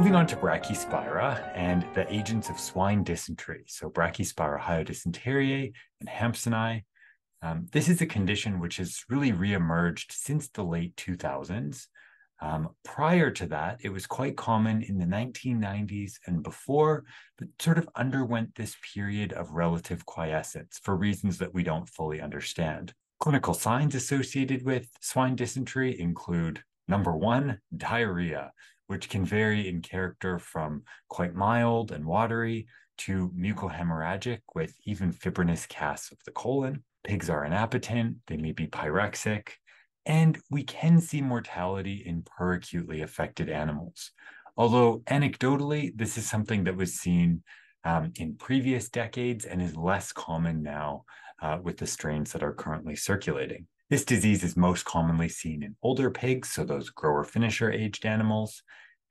Moving on to Brachyspira and the agents of swine dysentery. So Brachyspira hyodysenteriae and hampsonii. This is a condition which has really reemerged since the late 2000s. Prior to that, it was quite common in the 1990s and before, but sort of underwent this period of relative quiescence for reasons that we don't fully understand. Clinical signs associated with swine dysentery include, number one, diarrhea, which can vary in character from quite mild and watery to mucohemorrhagic with even fibrinous casts of the colon. Pigs are inappetent, they may be pyrexic, and we can see mortality in peracutely affected animals. Although anecdotally, this is something that was seen in previous decades and is less common now with the strains that are currently circulating. This disease is most commonly seen in older pigs, so those grower-finisher aged animals,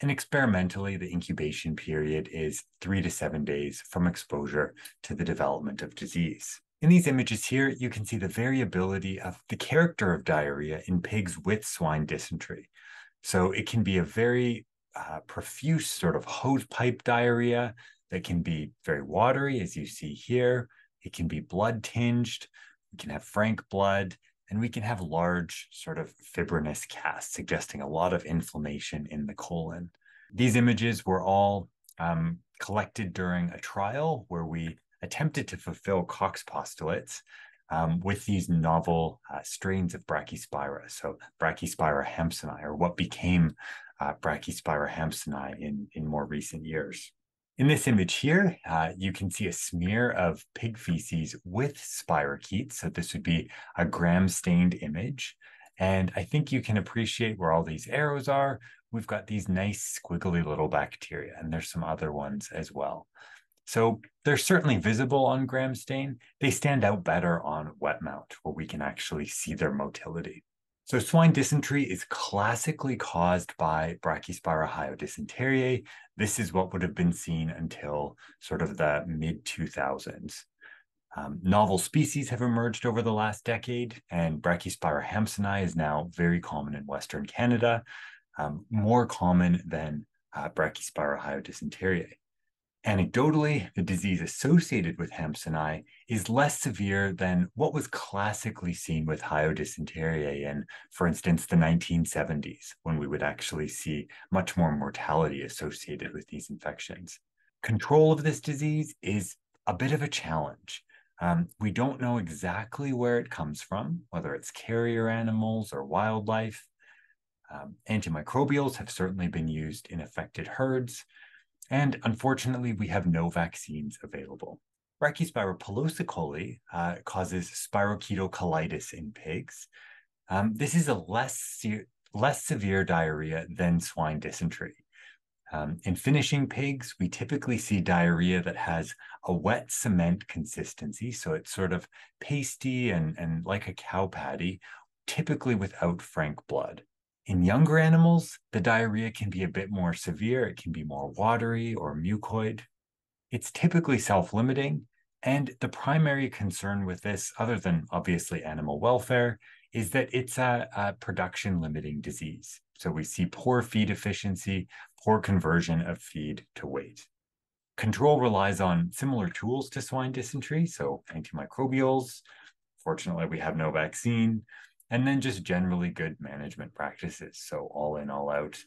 and experimentally, the incubation period is 3 to 7 days from exposure to the development of disease. In these images here, you can see the variability of the character of diarrhea in pigs with swine dysentery. So it can be a very profuse sort of hosepipe diarrhea that can be very watery, as you see here. It can be blood-tinged, we can have frank blood, and we can have large sort of fibrinous casts, suggesting a lot of inflammation in the colon. These images were all collected during a trial where we attempted to fulfill Cox postulates with these novel strains of Brachyspira. So Brachyspira hampsonii, or what became Brachyspira hampsonii in more recent years. In this image here, you can see a smear of pig feces with spirochetes. So this would be a gram-stained image. And I think you can appreciate where all these arrows are. We've got these nice squiggly little bacteria, and there's some other ones as well. So they're certainly visible on gram stain. They stand out better on wet mount, where we can actually see their motility. So swine dysentery is classically caused by Brachyspira hyodysenteriae. This is what would have been seen until sort of the mid-2000s. Novel species have emerged over the last decade, and Brachyspira hampsonii is now very common in Western Canada, more common than Brachyspira hyodysenteriae. Anecdotally, the disease associated with hampsonii is less severe than what was classically seen with hyodysenteriae in, for instance, the 1970s, when we would actually see much more mortality associated with these infections. Control of this disease is a bit of a challenge. We don't know exactly where it comes from, whether it's carrier animals or wildlife. Antimicrobials have certainly been used in affected herds, and unfortunately, we have no vaccines available. Brachyspira pilosicoli causes spirochetocolitis in pigs. This is a less severe diarrhea than swine dysentery. In finishing pigs, we typically see diarrhea that has a wet cement consistency, so it's sort of pasty and like a cow patty, typically without frank blood. In younger animals, the diarrhea can be a bit more severe. It can be more watery or mucoid. It's typically self-limiting, and the primary concern with this, other than obviously animal welfare, is that it's a production-limiting disease. So we see poor feed efficiency, poor conversion of feed to weight. Control relies on similar tools to swine dysentery, so antimicrobials. Fortunately, we have no vaccine. And then just generally good management practices. So all in, all out,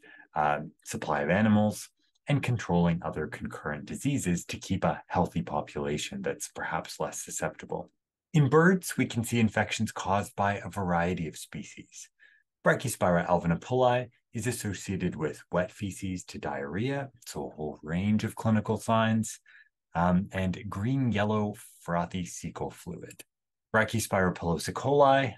supply of animals and controlling other concurrent diseases to keep a healthy population that's perhaps less susceptible. In birds, we can see infections caused by a variety of species. Brachyspira alvinipulli is associated with wet feces to diarrhea, so a whole range of clinical signs, and green-yellow frothy cecal fluid. Brachyspira pilosicoli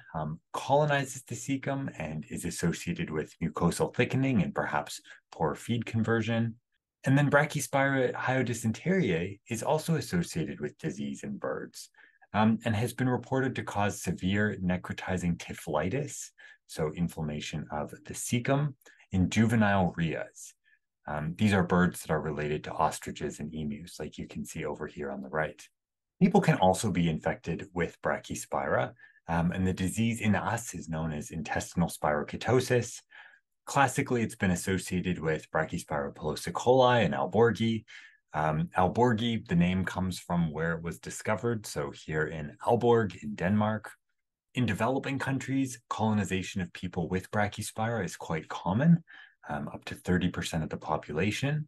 colonizes the cecum and is associated with mucosal thickening and perhaps poor feed conversion. And then Brachyspira hyodysenteriae is also associated with disease in birds and has been reported to cause severe necrotizing typhlitis, so inflammation of the cecum, in juvenile rheas. These are birds that are related to ostriches and emus, like you can see over here on the right. People can also be infected with Brachyspira, and the disease in us is known as intestinal spirochetosis. Classically, it's been associated with Brachyspira pilosicoli and Aalborgi. Aalborgi, the name comes from where it was discovered, so here in Aalborg in Denmark. In developing countries, colonization of people with Brachyspira is quite common, up to 30% of the population.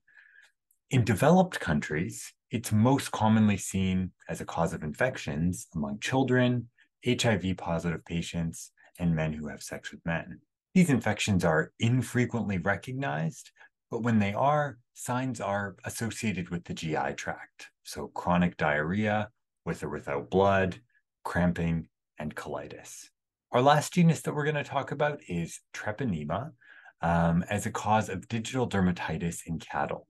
In developed countries, it's most commonly seen as a cause of infections among children, HIV-positive patients, and men who have sex with men. These infections are infrequently recognized, but when they are, signs are associated with the GI tract, so chronic diarrhea with or without blood, cramping, and colitis. Our last genus that we're going to talk about is Treponema as a cause of digital dermatitis in cattle.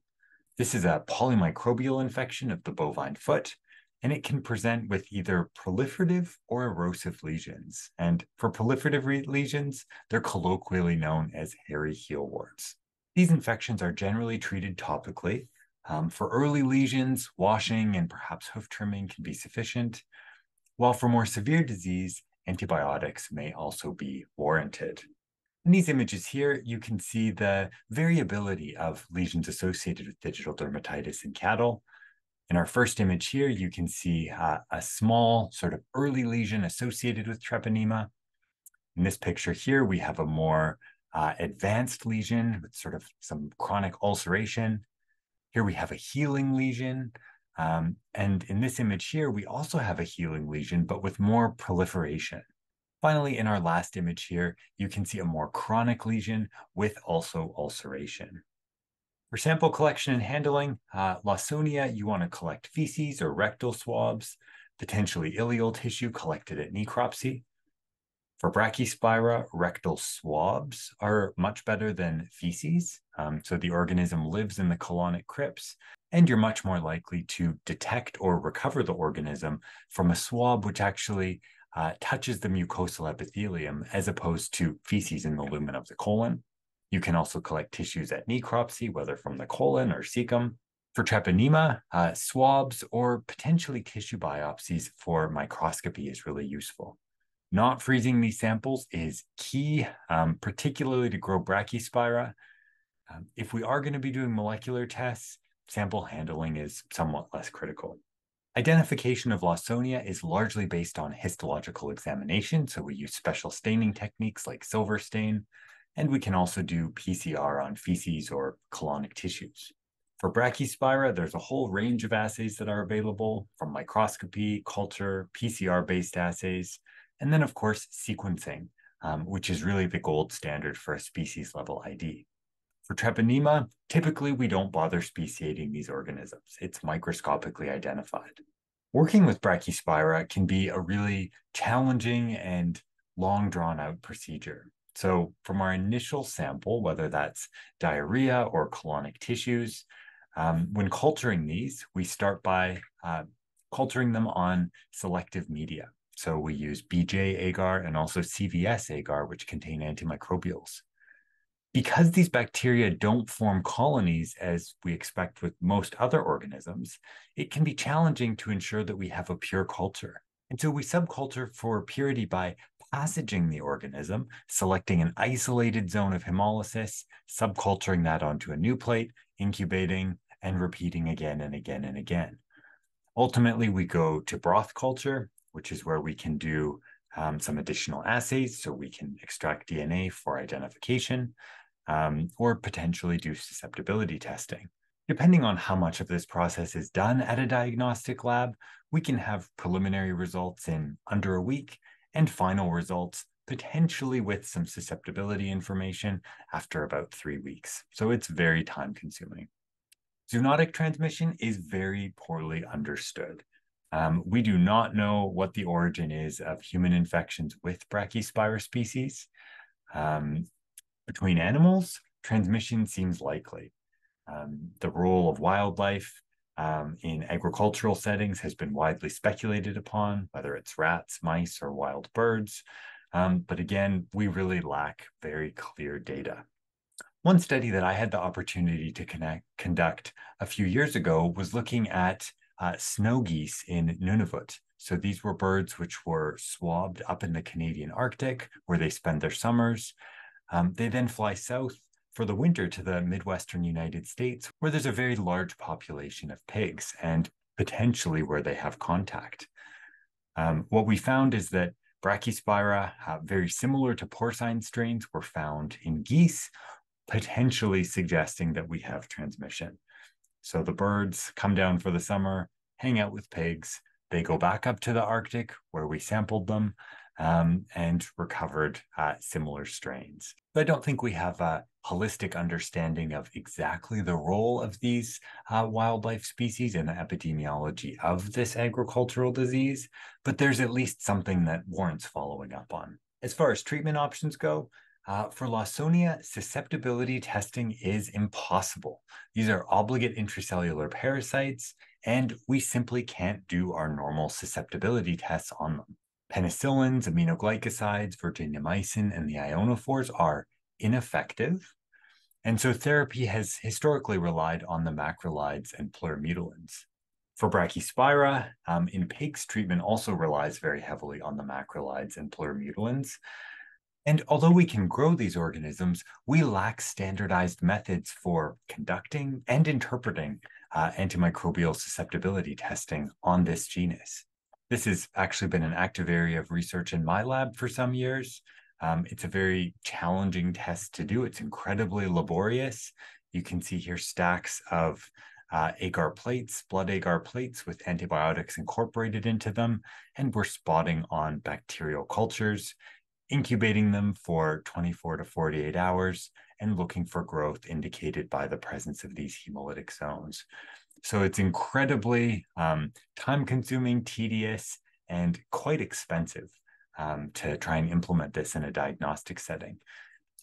This is a polymicrobial infection of the bovine foot, and it can present with either proliferative or erosive lesions. And for proliferative lesions, they're colloquially known as hairy heel warts. These infections are generally treated topically. For early lesions, washing and perhaps hoof trimming can be sufficient, while for more severe disease, antibiotics may also be warranted. In these images here, you can see the variability of lesions associated with digital dermatitis in cattle. In our first image here, you can see a small sort of early lesion associated with treponema. In this picture here, we have a more advanced lesion with sort of some chronic ulceration. Here we have a healing lesion. And in this image here, we also have a healing lesion, but with more proliferation. Finally, in our last image here, you can see a more chronic lesion with also ulceration. For sample collection and handling, Lawsonia, you want to collect feces or rectal swabs, potentially ileal tissue collected at necropsy. For Brachyspira, rectal swabs are much better than feces, so the organism lives in the colonic crypts, and you're much more likely to detect or recover the organism from a swab which actually touches the mucosal epithelium as opposed to feces in the lumen of the colon. You can also collect tissues at necropsy, whether from the colon or cecum. For treponema, swabs or potentially tissue biopsies for microscopy is really useful. Not freezing these samples is key, particularly to grow Brachyspira. If we are going to be doing molecular tests, sample handling is somewhat less critical. Identification of Lawsonia is largely based on histological examination, so we use special staining techniques like silver stain, and we can also do PCR on feces or colonic tissues. For Brachyspira, there's a whole range of assays that are available, from microscopy, culture, PCR-based assays, and then, of course, sequencing, which is really the gold standard for a species-level ID. For treponema, typically we don't bother speciating these organisms. It's microscopically identified. Working with Brachyspira can be a really challenging and long drawn-out procedure. So from our initial sample, whether that's diarrhea or colonic tissues, when culturing these, we start by culturing them on selective media. So we use BJ agar and also CVS agar, which contain antimicrobials. Because these bacteria don't form colonies as we expect with most other organisms, it can be challenging to ensure that we have a pure culture. And so we subculture for purity by passaging the organism, selecting an isolated zone of hemolysis, subculturing that onto a new plate, incubating, and repeating again and again and again. Ultimately, we go to broth culture, which is where we can do some additional assays, so we can extract DNA for identification, or potentially do susceptibility testing. Depending on how much of this process is done at a diagnostic lab, we can have preliminary results in under a week and final results potentially with some susceptibility information after about 3 weeks. So it's very time consuming. Zoonotic transmission is very poorly understood. We do not know what the origin is of human infections with Brachyspira species. Between animals, transmission seems likely. The role of wildlife in agricultural settings has been widely speculated upon, whether it's rats, mice, or wild birds. But again, we really lack very clear data. One study that I had the opportunity to conduct a few years ago was looking at snow geese in Nunavut. So these were birds which were swabbed up in the Canadian Arctic, where they spend their summers. They then fly south for the winter to the Midwestern United States, where there's a very large population of pigs and potentially where they have contact. What we found is that Brachyspira, very similar to porcine strains, were found in geese, potentially suggesting that we have transmission. So the birds come down for the summer, hang out with pigs, they go back up to the Arctic where we sampled them and recovered similar strains. But I don't think we have a holistic understanding of exactly the role of these wildlife species in the epidemiology of this agricultural disease, but there's at least something that warrants following up on. As far as treatment options go, for Lawsonia, susceptibility testing is impossible. These are obligate intracellular parasites, and we simply can't do our normal susceptibility tests on them. Penicillins, aminoglycosides, vergenamycin, and the ionophores are ineffective, and so therapy has historically relied on the macrolides and pleuromutilins. For Brachyspira, in pigs, treatment also relies very heavily on the macrolides and pleuromutilins. And although we can grow these organisms, we lack standardized methods for conducting and interpreting antimicrobial susceptibility testing on this genus. This has actually been an active area of research in my lab for some years. It's a very challenging test to do. It's incredibly laborious. You can see here stacks of agar plates, blood agar plates with antibiotics incorporated into them, and we're spotting on bacterial cultures, incubating them for 24 to 48 hours, and looking for growth indicated by the presence of these hemolytic zones. So it's incredibly time-consuming, tedious, and quite expensive to try and implement this in a diagnostic setting.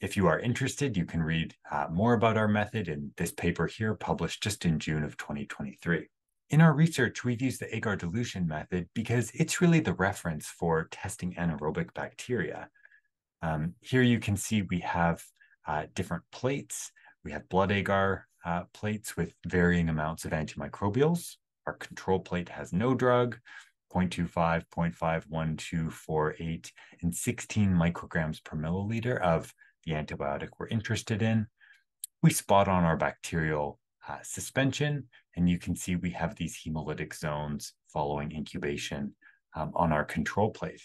If you are interested, you can read more about our method in this paper here, published just in June of 2023. In our research, we've used the agar dilution method because it's really the reference for testing anaerobic bacteria. Here you can see we have different plates. We have blood agar plates with varying amounts of antimicrobials. Our control plate has no drug, 0.25, 0.5, 1, 2, 4, 8, and 16 micrograms per milliliter of the antibiotic we're interested in. We spot on our bacterial suspension, and you can see we have these hemolytic zones following incubation on our control plate.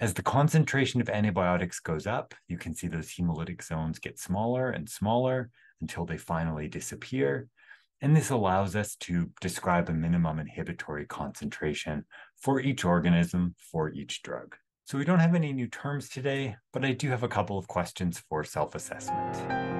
As the concentration of antibiotics goes up, you can see those hemolytic zones get smaller and smaller until they finally disappear. And this allows us to describe a minimum inhibitory concentration for each organism, for each drug. So we don't have any new terms today, but I do have a couple of questions for self-assessment.